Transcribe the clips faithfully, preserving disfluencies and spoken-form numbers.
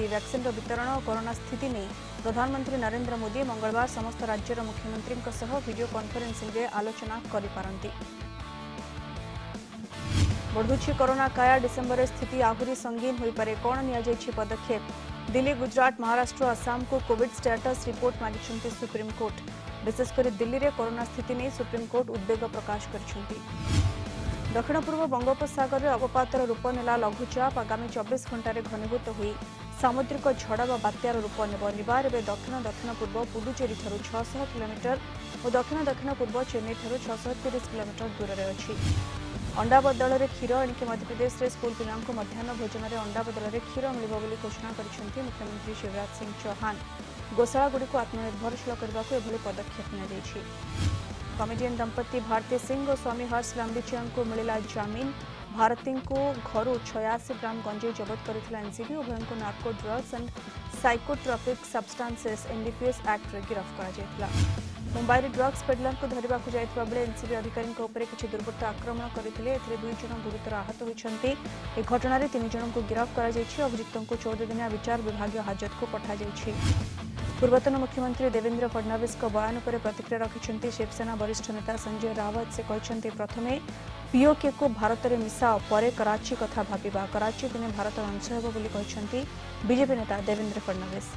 की वैक्सीन वितरण और कोरोना स्थिति नहीं प्रधानमंत्री नरेंद्र मोदी मंगलवार समस्त राज्यर मुख्यमंत्री वीडियो कॉन्फ्रेंसिंग रे आलोचना करिपारंती। बढ़ुची कोरोना काया डिसेंबर स्थिति आहुरी संगीन होई पारे कोन निया जायछि पदक्षेप। दिल्ली गुजरात महाराष्ट्र आसाम को कोविड स्टेटस रिपोर्ट मागिछंती सुप्रीमकोर्ट। विशेषकर दिल्ली में कोरोना स्थिति नहीं सुप्रीमकोर्ट उद्वेग प्रकाश करछंती। दक्षिण पूर्व बंगोपसागर में अवपातर रूप नेला लघुचाप आगामी चौबीस घंटे घनीभूत हुई सामुद्रिक झड़ व बात्यार रूप नेब। निवार एवं दक्षिण दक्षिण पूर्व पुडुचेरी ठारू छह सौ किलोमीटर और दक्षिण दक्षिण पूर्व चेन्नई ठारू छह सौ तीस किलोमीटर दूर में अच्छी। अंडा बदल में क्षीर एणिक मध्यप्रदेश में स्कूल पिलांको मध्याह्न भोजन में अंडा बदल में क्षीर मिलिबो बोली घोषणा करछंती मुख्यमंत्री शिवराज सिंह चौहान। गोशालागुड़ी आत्मनिर्भरशील करने को एभली पदक्षेप निया। कॉमेडियन दंपति भारती सिंह और स्वामी हर्ष लांबीचंद को मिला जामीन। भारती को घर छियासी ग्राम गंजे जबत करथिला एनसीबी। उभयों को narco drugs and psychotropic substances NDPS act रे गिरफ्त करा जैतला। मुंबई रे ड्रग्स पेडलर को धरिबा को जायतबा बेले एनसीबी अधिकारी को ऊपर किछि दुर्वृत्त आक्रमण करथिले। एथिरे दुई जन गुरुतर आहत होइछंती। ए घटना रे तीन जन को गिरफ्त करा जैछि। अभियुक्तों को चौदह दिनिया विचार विभागीय हाजत को पठा जैछि। पूर्वतन मुख्यमंत्री देवेंद्र फडणवीस को बयान पर प्रतिक्रिया रखिंट शिवसेना वरिष्ठ नेता संजय रावत। से कहते प्रथमे पीओके को भारत में मिसाओ पर कराची कथा भाविबा। कराची दिने भारत अंश होबो बीजेपी नेता देवेंद्र फडणवीस।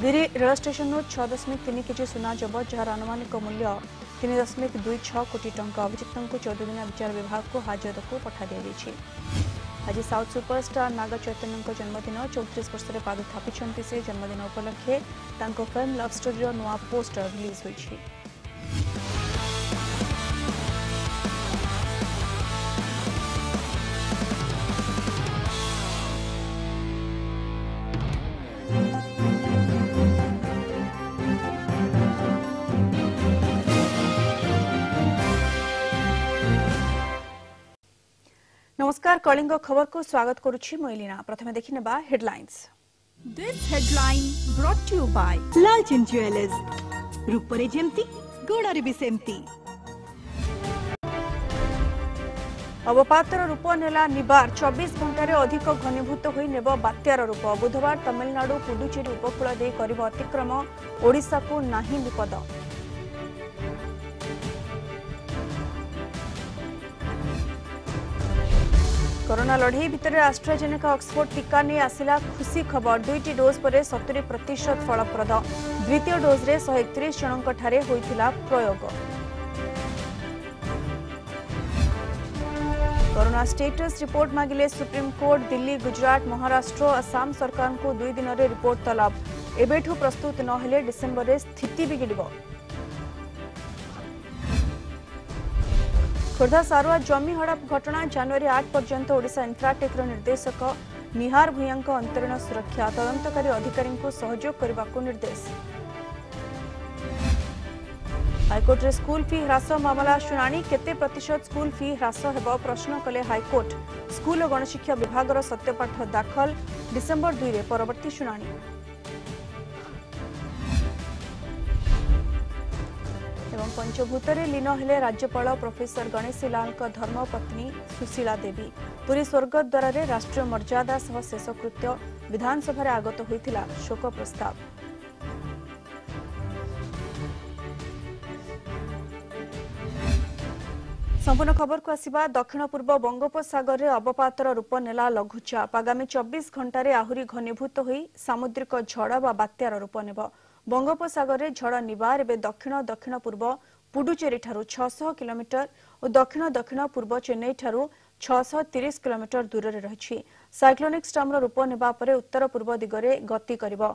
गिरी रेल स्टेशन छह दशमिक तीन केजी सुना जबत जार आनुमानिक मूल्य तीन दशमिक दुई छह कोटी टंका। अभियुक्तों को चौदह दिनिया विचार विभाग को हाजत को पठा दिया। आज साउथ सुपरस्टार नाग चैतन्य जन्मदिन चौंतीस वर्ष में पाद थापिछंती से। जन्मदिन उपलक्षे तांको फिल्म लव स्टोरी नुआ पोस्टर रिलीज होइछि। नमस्कार कलिंग खबर को स्वागत करुछि मु एलिना। प्रथम देखि नेबा headlines. This headline brought to you by Lalchand jewellers. रूपरे जेमती गोडा रे भी सेमती। अवपातर रूप नेला निवार चौबीस घंटा रे अधिक घनीभूत होई नेबो बात्यार रूप। बुधवार तमिलनाडु पुडुचेरी उपकूल दे करिबो अतिक्रम। ओडिसा को नाही विपद। कोरोना लड़ई भितर आस्ट्राजेनेका ऑक्सफोर्ड टीका नहीं आसिला खुशी खबर। दुईटी डोज पर सत्तरी प्रतिशत फलप्रद। द्वितीय डोज रे शहे एकतीस जनों ठारे होइथिला प्रयोग। कोरोना स्टेटस रिपोर्ट मागिले सुप्रीमकोर्ट। दिल्ली गुजरात महाराष्ट्र आसाम सरकार को दुई दिन रे रिपोर्ट तलब। एबेठू प्रस्तुत नहेले डिसेंबर रे स्थिति बिगिड़ब। खोर्धा सारुआ जमी हड़प घटना जनवरी आठ पर्यंत ओडिशा इंफ्राटेक्र निर्देशक निहार भूया अंतरीण सुरक्षा। तदंतकारी अधिकारी को सहयोग करने को निर्देश। हाइकोर्ट रे स्कूल फी ह्रास मामला शुणाणी। केते प्रतिशत स्कूल फी ह्रास हेबो प्रश्न कले हाइकोर्ट। स्कूल और गणशिक्षा विभाग सत्यपाठ दाखल। डिसेंबर दुई रे परवर्ती शुणाणी। पंचभूत में लीन हेले राज्यपाल प्रोफेसर गणेशी लाल धर्मपत्नी सुशीला देवी। पूरी स्वर्गद्वार में राष्ट्रीय मर्यादा सह शेषकृत्य। विधानसभा आगत होता शोक प्रस्ताव। संपूर्ण खबर को आसिबा। दक्षिण पूर्व बंगोपसागर में अवपातर रूप नेला लघुचाप। आगामी चौबीस घंटे आहुरी घनीभूत होई सामुद्रिक झड़ व बात्यार रूप नेब। बंगोपसागर में झड़ निवार एवं दक्षिण दक्षिण पूर्व पुडुचेरी ठारू छह सौ किलोमीटर और दक्षिण दक्षिण पूर्व चेन्नई ठारू छह सौ तीस किलोमीटर दूर में रही। साइक्लोनिक स्टॉर्म रूप नेबा परे उत्तर पूर्व दिगरे गति करिबो।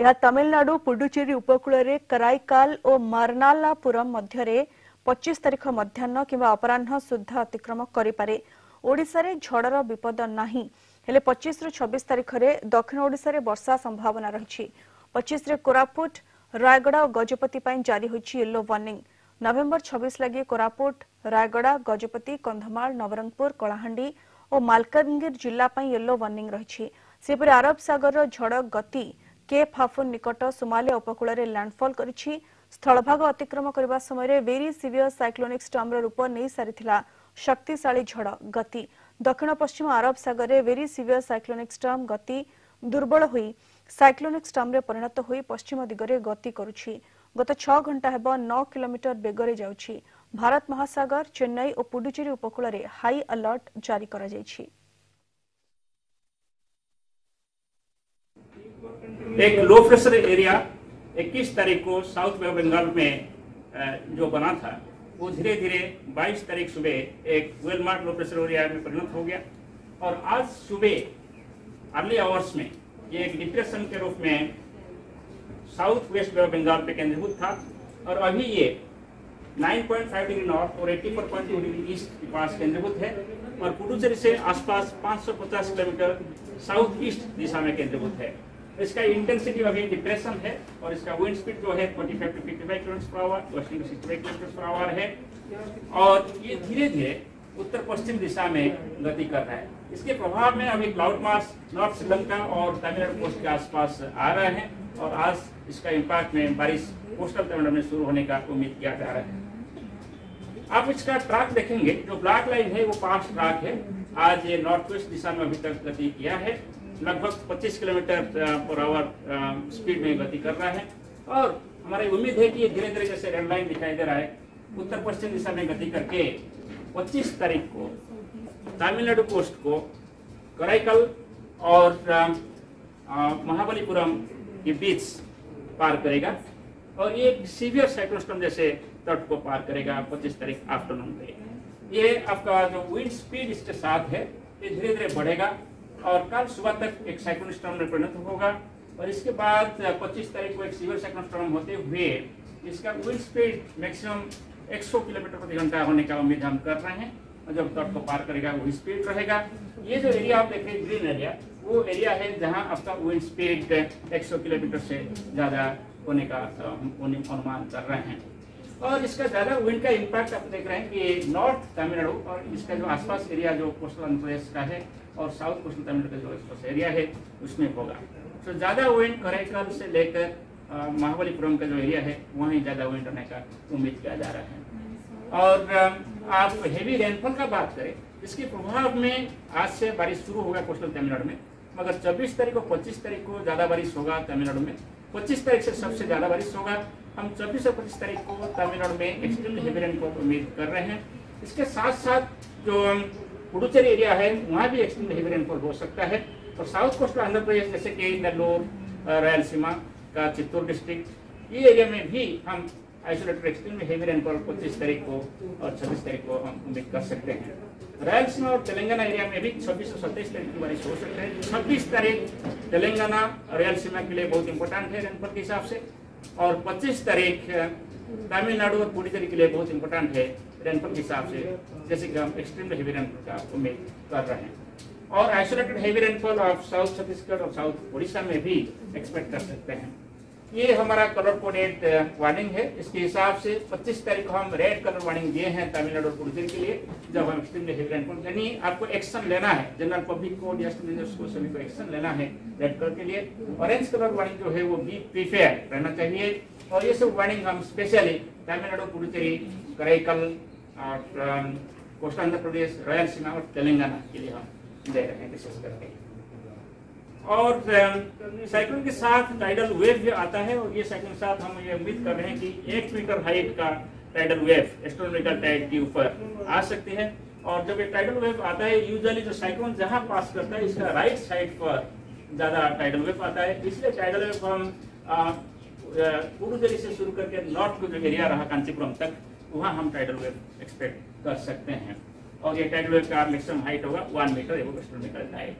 यह तमिलनाडु पुडुचेरी उपकूल रे कराईकाल और मारनालापुरम मध्य पच्चीस तारीख मध्याह्न किंवा अपराह्न सुद्धा अतिक्रम करिपारे। ओडिशा रे झड़र विपद नाही हेले पच्चीस रु छब्बीस तारीख रे दक्षिण ओडिशा रे वर्षा संभावना रही। पच्चीस रे कोरापुट रायगड़ा और गजपति जारी होइछि येलो वार्निंग। नवेम्बर छब्बीस लगे कोरापुट रायगड़ा गजपति कंधमाल नवरंगपुर कलाहांडी और मालकानगिर जिला येलो वार्निंग रही। सेपरि अरब सागर झड़ गति केप हाफुन निकट सोमालिया उपकूल में लैंडफॉल करिछि। स्थलभाग अतिक्रम करबा समय वेरी सीवियर साइक्लोनिक स्टॉर्म रूप नहीं सारिथिला शक्तिशाली झड़ गति। दक्षिण पश्चिम अरब सागर में वेरी सीवियर साइक्लोनिक स्टॉर्म गति दुर्बल होई साइक्लोनिक स्टॉर्म रे परिणत होई पश्चिम दिगरे गति करुछि। गत छह घंटा हेबो नौ किलोमीटर बेगरे जाउछि। भारत महासागर चेन्नई और पुडुचेरी उपकूल रे हाई अलर्ट जारी करा जायछि। एक लो प्रेशर एरिया इक्कीस तारीख को साउथ बंगाल में जो बना था वो धीरे धीरे बाईस तारीख सुबह एक well mark low pressure area में परिणत हो गया और आज सुबह अर्ली आवर्स में ये एक डिप्रेशन के रूप में साउथ वेस्ट बंगाल पे केंद्रीभूत था और अभी ये नौ पॉइंट पाँच डिग्री नॉर्थ और चौरासी पॉइंट दो डिग्री ईस्ट के पास केंद्रीभूत है और पुडुचेरी से आसपास पाँच सौ पचास किलोमीटर साउथ ईस्ट दिशा में केंद्रीभूत है। इसका इंटेंसिटी अभी डिप्रेशन है और इसका विंड स्पीड जो है पैंतालीस टू पचपन किलोमीटर पर आवर वेस्टिंग पैंसठ किलोमीटर पर आवर है और ये धीरे धीरे उत्तर पश्चिम दिशा में गति कर रहा है। इसके प्रभाव में अभी क्लाउड मास नॉर्थ श्रीलंका और तमिलनाडु कोस्ट के आसपास आ रहे हैं और आज इसका इम्पैक्ट में बारिश कोस्टल तमिलनाडु में शुरू होने का उम्मीद किया जा रहा है। आप इसका ट्रैक देखेंगे, जो ब्लैक लाइन है वो पास्ट ट्रैक है। आज ये नॉर्थ वेस्ट दिशा में अभी तक गति किया है, लगभग पच्चीस किलोमीटर पर आवर स्पीड में गति कर रहा है और हमारी उम्मीद है कि ये धीरे धीरे जैसे रेड लाइन दिखाई दे रहा है उत्तर पश्चिम दिशा में गति करके पच्चीस तारीख को तमिलनाडु कोस्ट को कराईकल और महाबलीपुरम के बीच पार करेगा और ये सीवियर साइक्लोस्टॉर्म जैसे तट को पार करेगा पच्चीस तारीख आफ्टरनून में। ये आपका जो विंड स्पीड इसके साथ है ये धीरे धीरे बढ़ेगा और कल सुबह तक एक साइक्लोनिक स्टॉर्म में परिणत होगा और इसके बाद पच्चीस तारीख को एक सीवियर साइक्लोनिक स्टॉर्म होते हुए इसका विंड स्पीड मैक्सिमम एक सौ किलोमीटर प्रति घंटा होने का उम्मीद हम कर रहे हैं और जब तट को पार करेगा वही स्पीड रहेगा। ये जो एरिया आप देख रहे हैं ग्रीन एरिया वो एरिया है जहां आपका विंड स्पीड एक सौ किलोमीटर से ज़्यादा होने का अनुमान कर रहे हैं और इसका ज़्यादा विंड का इम्पैक्ट आप देख रहे हैं कि नॉर्थ तमिलनाडु और इसका जो आसपास एरिया जो कोस्टल आंध्र प्रदेश का है और साउथ कोस्टल तमिलनाडु का जो आसपास एरिया है उसमें होगा। तो ज़्यादा विंड कराईकल से लेकर महाबलीपुरम का जो एरिया है वहीं ज़्यादा विंड होने का उम्मीद किया जा रहा है। और आप हेवी रेनफॉल का बात करें, इसके प्रभाव में आज से बारिश शुरू होगा कोस्टल तमिलनाडु में, मगर छब्बीस तारीख और पच्चीस तारीख को ज़्यादा बारिश होगा तमिलनाडु में। पच्चीस तारीख से सबसे ज़्यादा बारिश होगा। हम छब्बीस और पच्चीस तारीख को तमिलनाडु में एक्सट्रीमली हेवी रेन को उम्मीद कर रहे हैं। इसके साथ साथ जो पुडुचेरी एरिया है वहाँ भी एक्सट्रीमली हेवी रेनफॉल हो सकता है और साउथ कोस्टल आंध्र प्रदेश जैसे कि नेल्लोर रायलसीमा का चित्तूर डिस्ट्रिक्ट ये एरिया में भी हम आइसोलेटेड एक्सट्रीमली हेवी रेनफॉल पच्चीस तारीख को और छब्बीस तारीख को हम उम्मीद कर सकते हैं। रायलसीमा और तेलंगाना एरिया में भी छब्बीस और सत्ताईस तारीख की बारिश हो सकती है। छब्बीस तारीख तेलंगाना रायलसीमा के लिए बहुत इंपॉर्टेंट है रेनफॉल के हिसाब से और पच्चीस तारीख तमिलनाडु और पुडुचेरी के लिए बहुत इंपॉर्टेंट है रेनफॉल के हिसाब से, जैसे कि हम एक्सट्रीमली हेवी रेनफॉल का उम्मीद कर रहे हैं और isolated heavy rainfall of south Chhattisgarh और साउथ उड़ीसा में भी एक्सपेक्ट कर सकते हैं। ये हमारा कलर कोडेड वार्निंग है। इसके हिसाब से पच्चीस तारीख को हम रेड कलर वार्निंग दिए हैं तमिलनाडु और पुडुचेरी के लिए जब हम एक्सट्रीमली हेवी रेनफॉल यानी आपको एक्शन लेना है, जनरल पब्लिक को या स्टूडेंट्स को सभी को एक्शन लेना है रेड कलर के लिए। ऑरेंज कलर वार्निंग जो है वो बी प्रिपेयर रहना चाहिए और ये सब वार्निंग हम स्पेशली तमिलनाडु पुडुचेरी कराईकल कोस्टल आंध्र प्रदेश रायलसीमा और तेलंगाना के लिए हम दे रहे हैं विशेष करके। और साइक्लोन के साथ टाइडल वेव भी आता है और ये साइक्लोन के साथ हम ये उम्मीद कर रहे हैं कि एक मीटर हाइट का टाइडल वेव एस्ट्रोनॉमिकल टाइड के ऊपर आ सकती है और जब ये टाइडल वेव आता है यूजुअली जो साइक्लोन जहां पास करता है इसका राइट साइड पर ज्यादा टाइडल वेव आता है, इसलिए टाइडल वेव हम पुडुचेरी से शुरू करके नॉर्थ को जो एरिया रहा कांचीपुरम तक वहाँ हम टाइडल वेव एक्सपेक्ट कर सकते हैं और ये टाइडल वेव का मैक्सिमम हाइट होगा one metre above astronomical tide.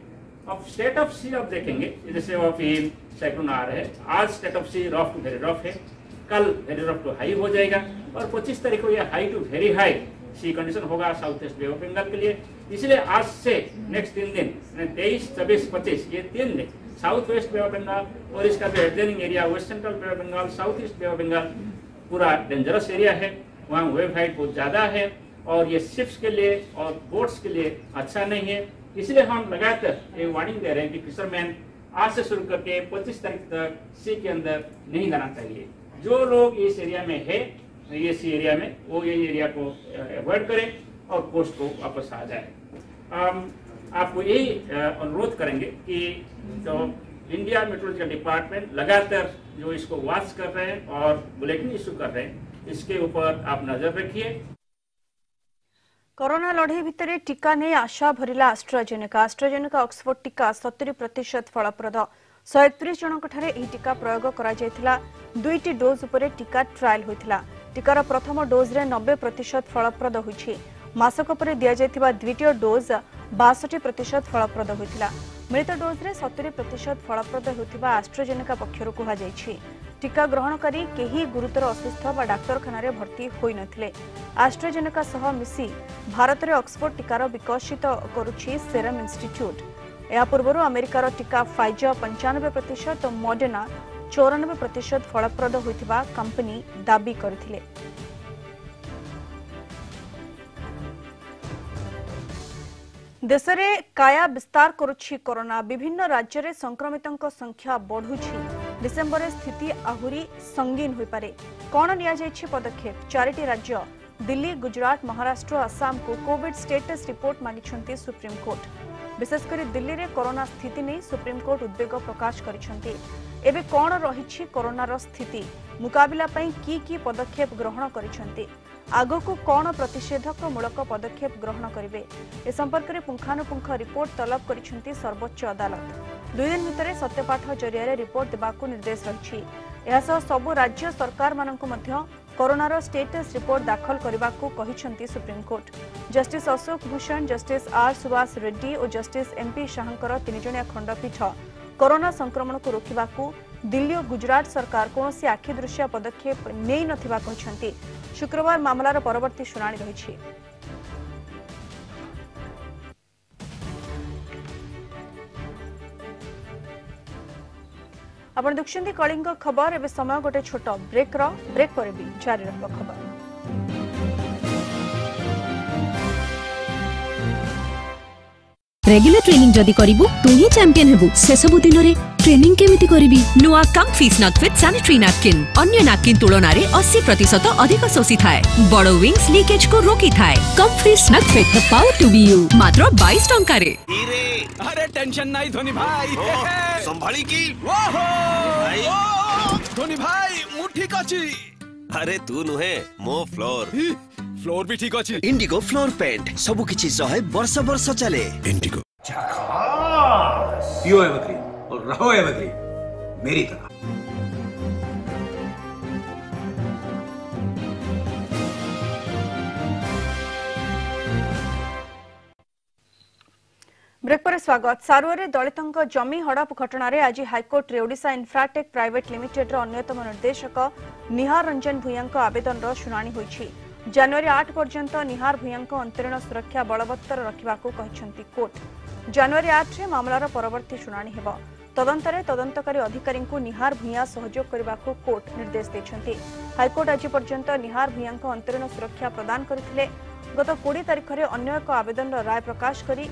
अब स्टेट ऑफ सी आप देखेंगे जैसे आप ये साइक्लोन आ रहे हैं, आज state of sea rough to very rough है, कल वेरी रफ टू हाई हो जाएगा और पच्चीस तारीख को ये high to very high sea condition होगा south east bay of Bengal के लिए। इसलिए आज से नेक्स्ट तीन दिन तेईस छब्बीस पच्चीस ये तीन दिन south west bay of Bengal और इसका जो adjoining area west central bay of Bengal south east bay of Bengal पूरा डेंजरस एरिया है, वहाँ वेव हाइट बहुत ज़्यादा है और ये शिप्स के लिए और बोट्स के लिए अच्छा नहीं है। इसलिए हम लगातार ये वार्निंग दे रहे हैं कि फिशरमैन आज से शुरू करके पच्चीस तारीख तक सी के अंदर नहीं जाना चाहिए। जो लोग इस एरिया में है ये सी एरिया में वो ये एरिया को अवॉइड करें और कोस्ट को वापस आ जाए। आपको यही अनुरोध करेंगे कि जो इंडिया मेट्रोलॉजिकल डिपार्टमेंट लगातार जो इसको वॉच कर रहे हैं और बुलेटिन इश्यू कर रहे हैं, इसके ऊपर आप नजर रखिए। कोरोना लड़े भितर टीका नहीं आशा भरला आस्ट्राजेनेका आस्ट्राजेनेका ऑक्सफोर्ड टीका सत्तरी प्रतिशत फलप्रद एक सौ तैंतीस जन टीका प्रयोग करा दुईटी डोज उपर टीका ट्रायल होता। टीकार प्रथम डोज्रे नब्बे प्रतिशत फलप्रद होती। मासक पर दिजाई द्वितीय डोज बासठ प्रतिशत फलप्रद होता। मिलित डोज्रे सत्तरी प्रतिशत फलप्रद होता आस्ट्राजेनेका पक्षर कहुई। टीका ग्रहणकारी केही गुरुतर असुस्थ व डाक्तखाना भर्ती होई नथिले। आस्ट्राजेनेका सह मिसी भारत में ऑक्सफोर्ड टीकार विकसित करुछि सेरम इंस्टिट्यूट। या पूर्व अमेरिकार टीका फाइजर पंचानबे प्रतिशत और मॉडर्ना चौरानबे प्रतिशत फलप्रद होता कंपनी दाबी करथिले। देश में काया विस्तार करुछि कोरोना। विभिन्न राज्य में संक्रमितों संख्या बढ़ुछि। डिसेंबर स्थिति आहुरी संगीन हो पारे। कौन नियाजाइछि पदक्षेप? चारिटी राज्य दिल्ली, गुजरात, महाराष्ट्र, आसाम को कोविड स्टेटस रिपोर्ट मांगिछन्ति सुप्रीमकोर्ट। विशेषकर दिल्ली में कोरोना स्थिति नहीं सुप्रीमकोर्ट उद्वेग प्रकाश करिछन्ति। एबे कौन रहिछि कोरोनार स्थिति? मुकाबला पई की की पदक्षेप ग्रहण करिछन्ति? आगकू कौन प्रतिषेधक मूलक पदक्षेप ग्रहण करेंगे? ए संपर्क में पुंखानुपुंख रिपोर्ट तलब करिछन्ति सर्वोच्च अदालत। दुई दिन भितर सत्यपाठ जरिया रिपोर्ट देबाकू निर्देश रही। एहासह सबू राज्य सरकार मानकू मध्य कोरोनार स्टेटस रिपोर्ट दाखल करबाकू कहिछन्ति supreme court. Justice Ashok Bhushan, justice R Subhash Reddy और जस्टिस एमपी शाहंकर तीन जणिया खंडपीठ कोरोना संक्रमण को रोकबाकू दिल्ली और गुजरात सरकार कौनसी आखिदृश्य पदक्षेप नहीं नथिबा कहिछन्ति। शुक्रवार मामलार परवर्ती शुणाणी रही। आपण देखुछन्ति कलिंग खबर। एबे समय गोटे छोट ब्रेक रो ब्रेक पर भी जारी रहबो खबर। रेगुलर ट्रेनिंग जदी करिबु तू ही चैंपियन हेबु। से सब दिन रे ट्रेनिंग केमिति करिबी? नुआ Comfy snug fit sanitary napkin अन्य नैपकिन तुलना रे अस्सी प्रतिशत अधिक शोषी थाए। बड़ो विंग्स लीकेज को रोकी थाए। Comfy snug fit the power to be you मात्र बाईस टंका रे। अरे टेंशन नहीं धोनी भाई, संभाली की ओहो धोनी भाई मु ठीक अछि। अरे तू नुहे मो फ्लोर फ्लोर भी ठीक अछि। इंडिगो फ्लोर पेंट सब किछि सहे वर्ष वर्ष चले। इंडिगो झकास पियो एवरग्रीन और रहो एवरग्रीन मेरी तरह। ब्रेक पर स्वागत। सारुआरे दलितों जमी हड़प घटन में आज हाइकोर्ट रे ओडिशा इंफ्राटेक प्राइवेट लिमिटेड अन्यतम निर्देशक निहार रंजन भूया आवेदन शुणाणी होइछि। जनवरी आठ पर्यंत निहार भूयांक अंतरीण सुरक्षा बलवत्तर रखिबाकू कहिसंती कोर्ट। जनवरी आठ रे मामलार परवर्ती शुणाणी हेबो। तदंतरे तदंतकारी अधिकारींकू निहार भूया सहयोग करिबाकू कोर्ट निर्देश देछंती। हाईकोर्ट आज पर्यंत निहार भूयांक अंतरीण सुरक्षा प्रदान करथिले। गत बीस तारीख रे अन्य एक आवेदन राय प्रकाश करी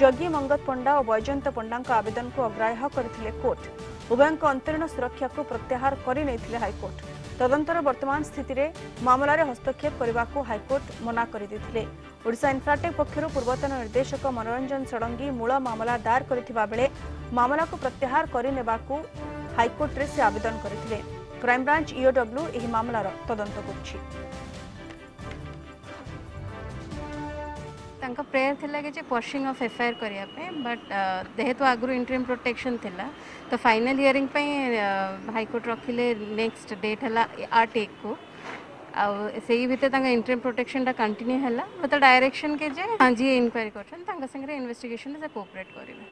जगी मंगत पंडा और बैजयंत पंडांक आवेदन को अग्राह्य करथिले कोर्ट। उभयंक अंतरीण सुरक्षा को प्रत्याहार करि नैथिले हाईकोर्ट। तदंतर वर्तमान स्थिति रे मामलार हस्तक्षेप करने को हाईकोर्ट मना कर देथिले। ओडिशा इंफ्राटेक पक्षर पूर्वतन निर्देशक मनोरंजन षडंगी मूल मामला दायर करथिबा बेले मामला को प्रत्याहार करने हाईकोर्ट रे से आवेदन करथिले। क्राइम ब्रांच ईओडब्ल्यू एही मामलार तदंत करछि। तांका प्रेयर थिला कि जे पॉशिंग ऑफ एफआईआर करिया पे बट जेहेतु आगु इंटरिम प्रोटेक्शन थिला तो फाइनल हियरिंग पे हाईकोर्ट रखिले नेक्स्ट डेट है आठ एक को। आई भितर तांका इंटरिम प्रोटेक्शन कंटिन्यू है मतलब डायरेक्शन के जे हाँ जी इनक्वायरी करछन तांका संगे इन्वेस्टिगेशन से कोऑपरेट करिवे।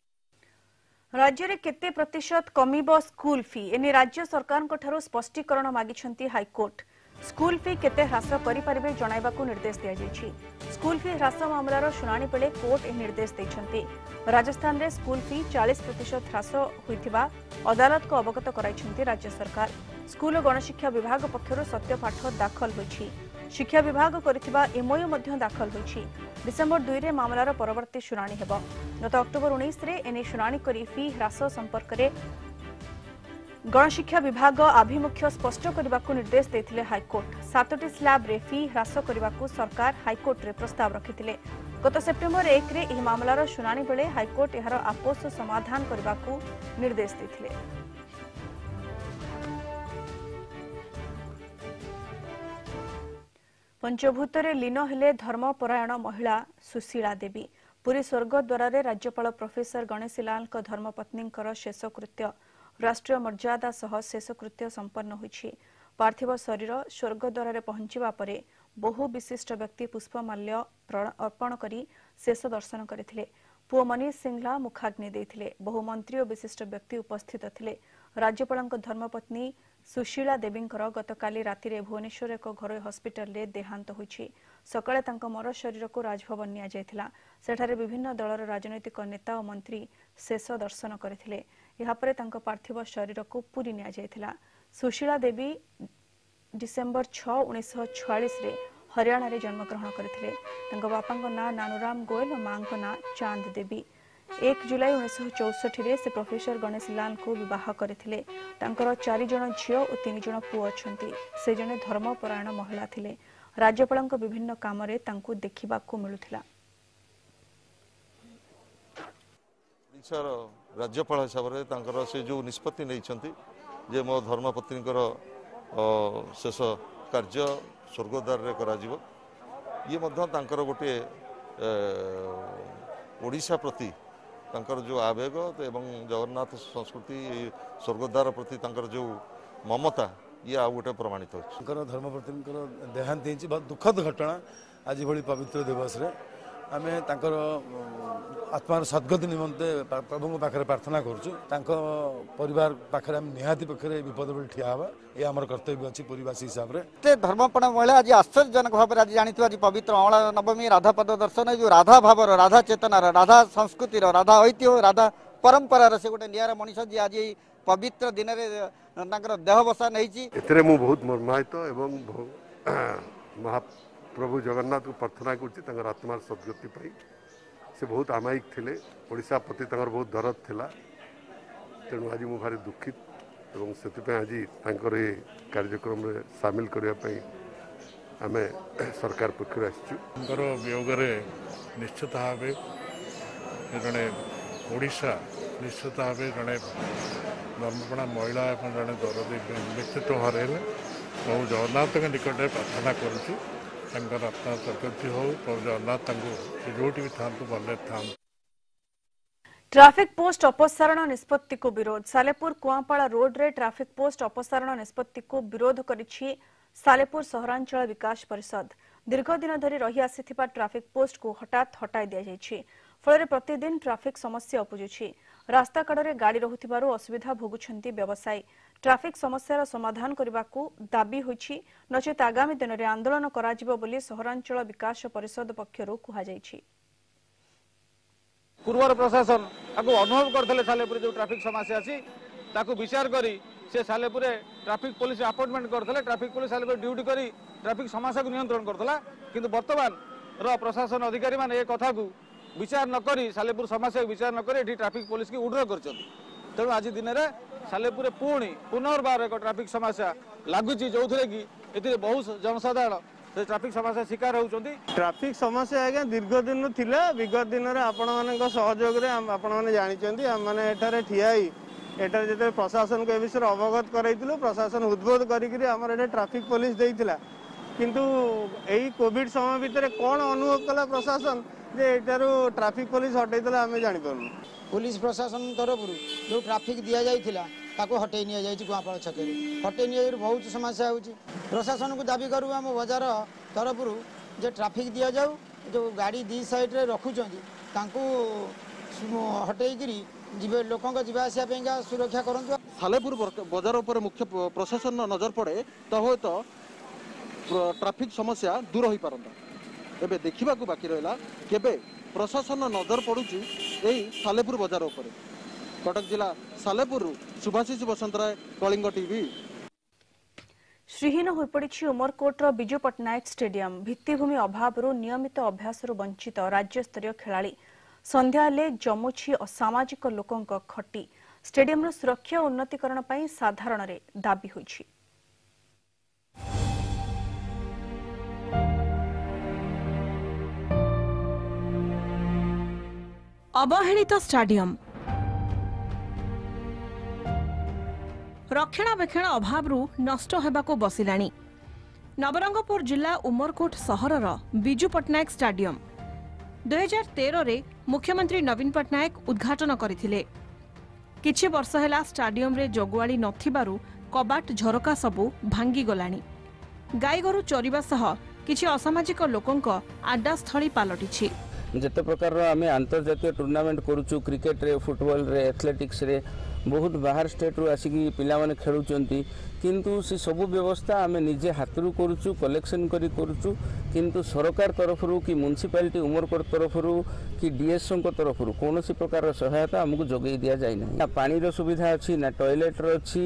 राज्य में केते प्रतिशत कमिबो स्कूल फी एने राज्य सरकार को ठरो स्पष्टीकरण मागिछंती हाईकोर्ट। स्कूल फी केते ह्रास करिपारिबे जणाइबाकू निर्देश दिया जाइछि। स्कूल फी ह्रास मामलार शुणाणी बेले कोर्ट एही निर्देश दैछन्ति। राजस्थान रे स्कूल फी चालीस प्रतिशत ह्रास होइथिबा अदालत को अवगत कराइछन्ति राज्य सरकार। स्कूल और गणशिक्षा विभाग पक्षर सत्यपाठ दाखल होइछि। शिक्षा विभाग करिथिबा एमओयू मध्ये दाखल होइछि। डिसेंबर दुई रे मामलार परवर्ती शुणाणी हेबो। गत अक्टोबर उन्नीस रे एने शुणाणी करी फी ह्रास संपर्क रे गणशिक्षा विभाग आभिमुख्य स्पष्ट करने को निर्देश देथिले हाईकोर्ट। सातोटी स्लाब रे फी ह्रास करने को सरकार हाईकोर्ट रे प्रस्ताव रखिथिले। गत सेप्टेम्बर एक रे यह मामलार शुणाणी बेले हाइकोर्ट यार आपोष समाधान करने को निर्देश देते। पंचभूत लीन हेले धर्मपरायण महिला सुशीला देवी पुरी स्वर्गद्वार राज्यपाल प्रोफेसर गणेशीलाल धर्मपत्नी शेषकृत्य राष्ट्रीय मर्यादा सह शेषकृत्य संपन्न होछि। पार्थिव शरीर स्वर्गद्वार पहुंचवा परे बहु विशिष्ट व्यक्ति पुष्पमाल्य अर्पण करी शेष दर्शन करथिले। पुओ मनीष सिंघला मुखाग्नि देथिले। बहु मंत्री और विशिष्ट व्यक्ति उपस्थित थिले। राज्यपाल धर्मपत्नी सुशीला देवींकर गतकाली रातिरे भुवनेश्वर एक घर हॉस्पिटल रे देहांत होछि। सकाळे तांका मर शरीर को राजभवन निया जायथिला। सेठारे विभिन्न दलर राजनैतिक नेता और मंत्री शेष दर्शन करथिले। यहाँ पर तांका पार्थिव शरीर को पूरी निया जायथिला। सुशीला देवी डिसेम्बर छह उन्नीस छियालीस हरियाणा रे जन्मग्रहण करथिले। तांका बापांक ना नानुराम गोयल और मांक ना चांद देवी। एक जुलाई उन्नीस चौसठी से प्रोफेसर गणेशीलाल को विवाह करथिले। तांकर चार जण झियो और तीन जण पुओ अछंती। से जने धर्मपरायण महिला थिले। राज्यपालंक विभिन्न काम रे तांकु देखिबाकु मिलुथिला। ओडिसार राज्यपाल हिसाब रे तांकर से जो निष्पत्ति नैछंती जे मो धर्मपत्नीकर शेष कार्य स्वर्गद्वार रे करा जीव, ये मध्य तांकर गोटे ओडिसा प्रति तांकर जो आवेग एवं जगन्नाथ संस्कृति स्वर्गद्वार प्रति तांकर जो ममता ये आ गोटे प्रमाणित हो। धर्मपत्नी देहांत होती बहुत दुखद घटना। आज भाई पवित्र दिवस रे आम तांकर आत्मार सद्गति निमंते प्रभु पाखे प्रार्थना करूँ। परिवार पाखे निहाती पक्षे विपद बड़ी ठिया हवा ये आम कर्तव्य अच्छी पूरीवासी हिसाब से। धर्मपण महिला आज आश्चर्यजनक भाव में आज जानते आज पवित्र अमला नवमी राधापद दर्शन जो राधा भाव राधा चेतनार राधा संस्कृतिर राधा ऐतिह्य राधा परंपरार से गोटे निरा मनीष जी आज ये पवित्र दिन देहवसान होती। मुझे बहुत मर्माहित एवं महाप्रभु जगन्नाथ को प्रार्थना कर आत्मार सद्गति पाई से बहुत अमायिक थिले। ओडिशा प्रति तांकर बहुत दरद थिला। तेणु आज मु भारी दुखित एवं से आज तांकर ए कार्यक्रम रे शामिल करिया पई आमे सरकार पक्षर आछू। तांकर वियोग रे निश्चित भाव जड़े ओडिशा निश्चित भाव जड़े धर्मपणा महिला एवं जड़े दरदी व्यक्तित्व हरेले प्रभु जगन्नाथ निकट प्रार्थना करूँ। ट्रैफिक पोस्ट अपसारण निष्पत्ति को विरोध। सालेपुर कुआपाड़ा रोड रे ट्रैफिक पोस्ट अपसारण निष्पत्ति को विरोध करिछि सालेपुर सहरांचल विकास परिषद। दीर्घ दिन धरि रही आसिथिबा ट्रैफिक पोस्ट को हठात हटाई दिया जायछि। फल प्रतिदिन ट्रैफिक समस्या उपजुछि। रास्ता काड़े गाड़ी रहुथिबारु असुविधा भोगुछंती व्यवसायी। ट्रैफिक समस्यार समाधान करबाकू दाबी होछि, नचेत आगामी दिन में आंदोलन कराजिबो बोली सहरांचल विकास परिषद पक्षरु कुहा जायछि। पूर्वर प्रशासन आगु अनुभव करथले सालेपुर जो ट्रैफिक समस्या अछि ताकू विचार करी से सालेपुर ट्रैफिक पुलिस अपॉइंटमेंट करथले। ट्रैफिक पुलिस सालेपुर ड्यूटी करी ट्रैफिक समस्या को नियंत्रण करथला, किंतु वर्तमान रो प्रशासन अधिकारी माने ए कथा को विचार न करी सालेपुर समस्या विचार न करी ट्रैफिक पुलिस की उड्र करछथि। तेणु आज दिन में सालेपुर पुणी पुनर्बार एक ट्रैफिक समस्या लगुच जो कि बहुत जनसाधारण से ट्रैफिक समस्या शिकार होती। ट्रैफिक समस्या आज दीर्घ दिन थिला। विगत दिन में आपण मानक सहयोग रे आपण माने जानिचंती हम माने एठारे ठियाई एठारे जते प्रशासन को ए विषय अवगत कराइतिलु। प्रशासन उद्बोध करिकरी हमर एठे ट्रैफिक पुलिस देइतिला, किंतु एई कोविड समय भितर कोन अनुभव कला प्रशासन जे एठारो ट्रैफिक पुलिस हटाइतिला हम जानि पाउनु। पुलिस प्रशासन तरफ जो ट्रैफिक दिया जाइतिला ताको हटे नि जाय छी। गुआपाल छकरी हटे नि बहुत समस्या हो छी। प्रशासन को दाबी करू हम बाजार तरफ जे ट्रैफिक दिया जाऊ जो गाड़ी दी साइड रे रखु छी तांको हटाई करी जीवे लोकन का जीवा आसी पेंगा सुरक्षा करन। सालेपुर बाजार ऊपर मुख्य प्रशासन नजर पड़े तो होय तो ट्रैफिक समस्या दूर होई परंदा। एबे देखिबा को बाकी रहला केबे प्रशासन नजर पड़ू छी एई सालेपुर बाजार ऊपर। कटक जिला सालेपुर सुभाषिष बसंत राय, कलिंग टीवी। श्रीहीन होई पड़िछि उमरकोटर बिजू पटनायक स्टेडियम। भित्तिभूमि अभावरु नियमित अभ्यासरु वंचित राज्य स्तरीय खेलाड़ी संध्याले जमुछि असामाजिक लोकंक खटी। स्टेडियमर सुरक्षा उन्नतिकरण पई साधारण रे दाबी होइछि। अवहेलित स्टाडियम रक्षणाबेक्षण अभाव नष्ट होबाको बसिलाणी। नवरंगपुर जिला उमरकोट सहरर बिजू पट्टनायक स्टाडियम दो हज़ार तेरह रे मुख्यमंत्री नवीन पट्टनायक उद्घाटन करथिले। किछि वर्ष हेला स्टाडियम रे जगुवाली नथिबारु कबाट झरका सबु भांगी गलाणी। गायगोरु चोरीबा सह किछि असामाजिक लोकंक आड्डा स्थली पालटिछि। जेते प्रकार आम आंतर्जातीय टूर्नामेंट करूचु क्रिकेट रे, फुटबॉल रे, एथलेटिक्स रे, बहुत बाहर स्टेट रु आसिकी पिलाने खेलुचंती, किंतु से सबू व्यवस्था आम निजे हाथरू करूचु, कलेक्शन करी करूचु, किंतु सरकार तरफ रु कि म्युनिसिपालिटी उमरकोट तरफ रु कि डीएसओ तरफ रु कौन प्रकार सहायता आमको जोगे दि जाए ना। पानी रो सुविधा अच्छी ना, टॉयलेट रो अच्छी,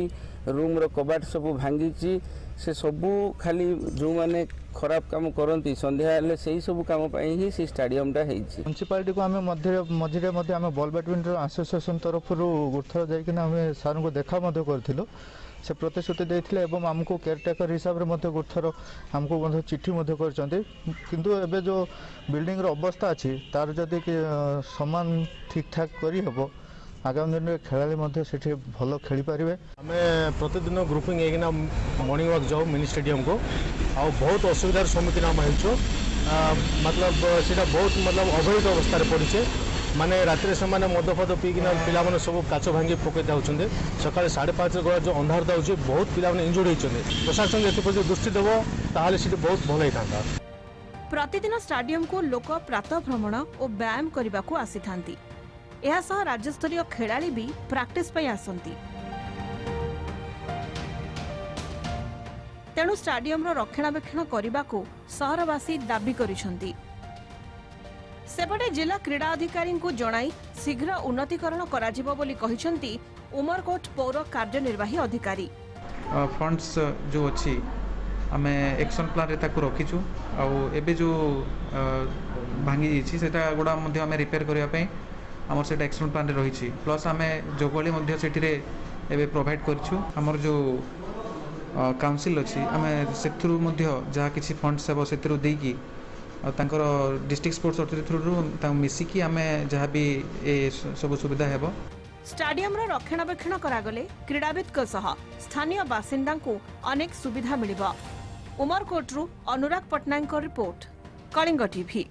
रूम रो कबाट सब भांगी, से सबू खाली जो माने खराब काम करती संध्या से ही सब कम ही स्टाडियम म्युनिसिपालिटी को आम मध्य मझे मध्य बॉल बैडमिंटन एसोसिएशन तरफ गोथर जामें सार को देखा कर से प्रतिश्रुति देते एवं आमको केयरटेकर हिसाब से गोथर आमको चिठी करते, किंतु एबे जो बिल्डिंग अवस्था अच्छी तार जदि सामान ठीक ठाक करहब आगामी दिन में खेला से भल खेली पारे। आम प्रतिदिन ग्रुपिंग होना मॉर्निंग वॉक जाऊँ मिनी स्टेडियम को, आउ बहुत असुविधार सम्मुखीन आम हो, मतलब सीटा बहुत मतलब अवहेलित अवस्था पड़े। माने राति से मद फद पीना पाने सब काच भांगी पकई दौरान सका साढ़े पाँच गोला जो अंधार दूसरे बहुत पाने इंजुर्ड होती, प्रशासन ये दृष्टि देव ताल बहुत भल होता। प्रतिदिन स्टाडियम को लोक प्रातः भ्रमण और व्यायाम करने को आसी था। यह राज्यस्तरीय खेला भी प्राक्टिस आसती, तेणु स्टाडियम रक्षणाबेक्षण करने को सहरवासी दाबी करिसेंती। सेपटे जिला क्रीड़ा अधिकारी को जणाई शीघ्र उन्नतीकरण कराजिबो बोली कहिसेंती उमरकोट पौर कार्यनिर्वाही अधिकारी। फंड्स जो अच्छी आम एक्शन प्लान रे ताकु रखीचु, आबे जो भांगी जाइछि सेटा गुडा मध्ये आम रिपेयर करिया पई आमर से एक्शन प्लान रही, प्लस आम जगवाली प्रोवाइड कर जो काउंसिल अच्छी आम से जहाँ कि फंड्स हे से डिस्ट्रिक्ट स्पोर्ट्स अथॉरिटी थ्रु मिसिकी आम जहाँ भी ए सब सुविधा हे। स्टाडियम रक्षणाबेक्षण करागले क्रीड़ाविद स्थानीय बासिंदा को अनेक सुविधा मिल। उमरकोटरू अनुराग पटनायक रिपोर्ट, कलिंगा टीवी।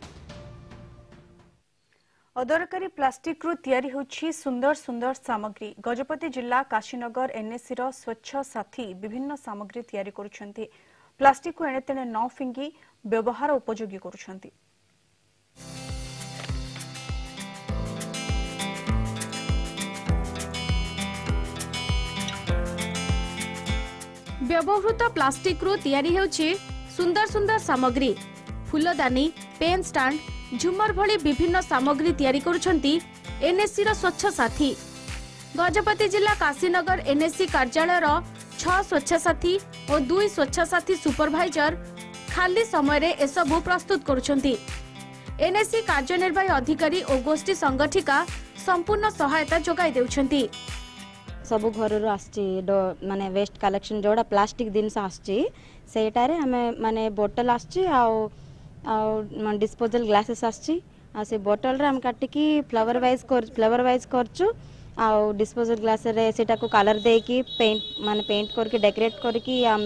अदरकारी प्लास्टिक रु तयारी होछि सुंदर सुंदर सामग्री। गजपति जिला काशीनगर एनएसी रो स्वच्छ साथी विभिन्न सामग्री तयारी करूछन्ति। प्लास्टिक को एणेतेणे न फिंगी व्यवहार उपयोगी करूछन्ति। व्यवहृत प्लास्टिक रु तयारी होछि सुंदर सुंदर सामग्री। फुलदानी, पेन स्टैंड, झुमर भली विभिन्न सामग्री तैयारी करुछन्ति एनएससी रो स्वच्छ साथी। गजपति जिला काशीनगर एनएससी कार्यालय रो छह स्वच्छ साथी और दुई स्वच्छ साथी सुपरवाइजर खाली समय रे एसबु प्रस्तुत करुछन्ति। एनएससी कार्यनिर्वाही अधिकारी और गोष्ठी संगठिका संपूर्ण सहायता जोगाई देउछन्ति। सब घर आसछि माने वेस्ट कलेक्शन जोड़ा प्लास्टिक जिनस आसछि सेटारे हमें माने बोतल आसछि आ और डिस्पोजल ग्लासेस आसी से बोतल रे हम काटिकी फ्लावर वाइज कर फ्लावर वाइज करछु आउ डिस्पोजल ग्लास रे सेटा को कलर दे की पेंट माने पेंट करके डेकोरेट करके आम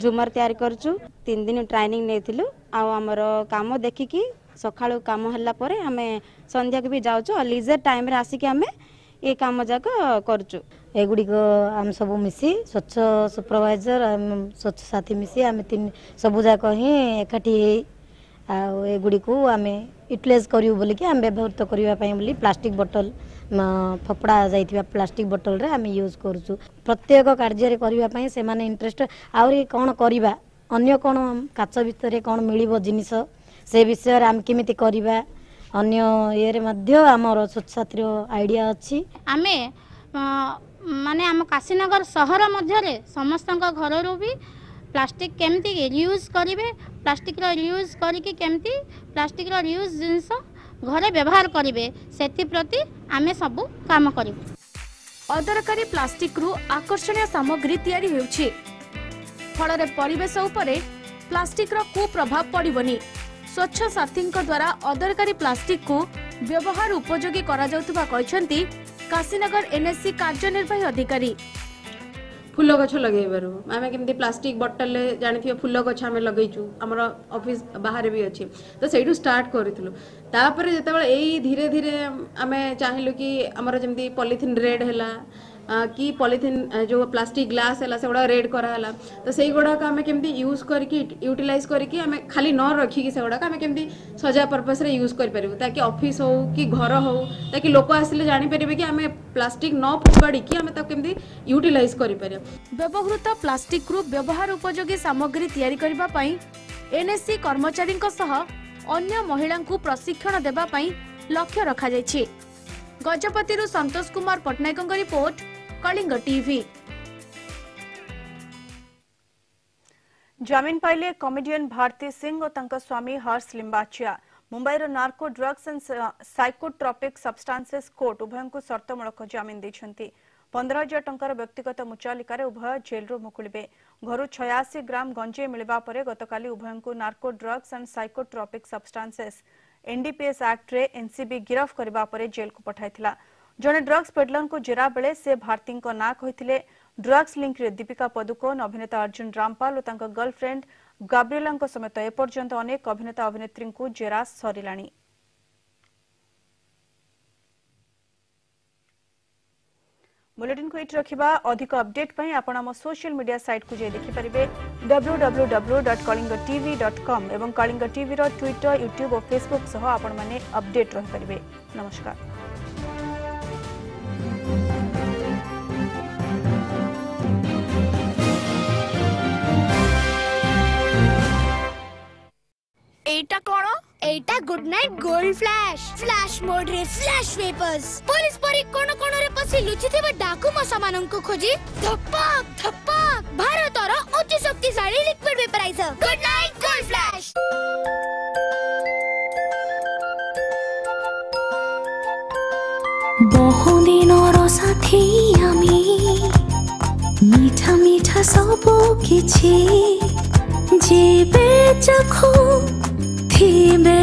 झुमर तैयार करछु। तीन दिन ट्रेनिंग नेथिलु आ हमरो काम देखिकी सखाळो काम हल्ला परे हमें संध्या के भी जाउछु और लीजर टाइम रे आसी के हमें ये काम जाक करछु। एगुड़ी को आम सब मिसी स्वच्छ सुपरवाइजर स्वच्छ साथी मिसी आम तीन सब जाक ही एकाठी एगुड़ी को आम यूटिलाइज करूँ बोल कि आम व्यवहृत करने प्लास्टिक बोतल फपड़ा जाइथिबा प्लास्टिक बोतल रे आम यूज करूँ। प्रत्येक कार्य करने से माने इंटरेस्ट आउरी कौन करवा अन्य कौन काच भितर कौन मिलिबो जिनिस से विषय रे आम केमिति करवा अन्य ये रे मध्य आमर स्वच्छ साथी आइडिया अच्छी। आम माने आम काशीनगर सहर मध्य समस्त घर रू भी प्लास्टिक केमती रियूज करेंगे, प्लास्टिक रियूज करके केमती प्लास्टिक रियूज जिनस घरे व्यवहार करेंगे से प्रति आमे सबू काम कर। अदरकारी प्लास्टिक रु आकर्षणीय सामग्री तैयारी होउछि, फलरे परिवेश उपरे प्लास्टिक रो कुप्रभाव पड़िबनी। स्वच्छ साथींक द्वारा अदरकारी प्लास्टिक को व्यवहार उपयोगी काशीनगर एनएससी कार्यनिर्वाही अधिकारी फुल गछ लगेबारू आम केमती प्लास्टिक बटल जानी फुल गछ आम लगेचु आम ऑफिस बाहर भी अच्छे तो सही स्टार्ट करूँ तापर जो यही धीरे धीरे आम चाहिए कि आमर जमी पॉलीथिन रेड है कि पॉलीथिन जो प्लास्टिक ग्लास है सेगुड़ा रेड कराला तो से गुड़ाक आम केमती यूज करके यूटिलाइज करके आम खाली न रखिकी से गुड़ाक आम केमती सजा पर्पस रे यूज करूँ ताकि ऑफिस हो कि घर हो ताकि लोक आसिले जानीपर कि आम प्लास्टिक न फोपाड़ी आम केमती यूटिलाइज कर व्यवहृत प्लास्टिक रु व्यवहार उपयोगी सामग्री तैयारी करबा पई एनएससी कर्मचारी अन्य महिला प्रशिक्षण देबा पई लक्ष्य रखा जायछि। गजपति रु संतोष कुमार पटनायक रिपोर्ट कलिंग टीवी। जमीन पाइले कॉमेडियन भारती सिंह और तंका स्वामी हर्ष लिंबाचिया मुंबई रो narco drugs and psychotropic substances court उभय को शर्तमूलक जमीन देछंती। पंद्रह हजार टंकार व्यक्तिगत मुचालिकार उभय जेलू मुकुलिबे। घर छियासी ग्राम गंजे मिलवा पर गतकाली उभय को narco drugs and psychotropic substances NDPS act रे एनसीबी गिरफ करबा परे जेल को पठाइथिला। जने ड्रग्स पेडलर को जेरा बेले से भारती को ना कहिथिले ड्रग्स लिंक रे दीपिका पदुकोण अभिनेता अर्जुन रामपाल और तांका गर्लफ्रेंड गाब्रिएला को समेत ए पर्यंत अनेक अभिनेता अभिनेत्री को जेरा सरिलाणी। बुलेटिन को एट रखिबा अधिक अपडेट पई आपण हम सोशल मीडिया साइट को जे देखि परिबे W W W dot kalinga t v dot com एवं कलिंगा टीवी रो ट्विटर यूट्यूब और फेसबुक सह आपण माने अपडेट रह परिबे। नमस्कार। एटा कोण एटा Good night gold flash flash mode रे फ्लैश वेपर्स पुलिस परी कोण कोण रे पसी लुचिथिबा डाकू मसामानन को खोजी धपक धपक भारत और उच्च शक्तिशाली liquid vaporiser Good night gold flash. बहुत दिनोर साथी आमी मीठा मीठा सब किछि जेबे चखो He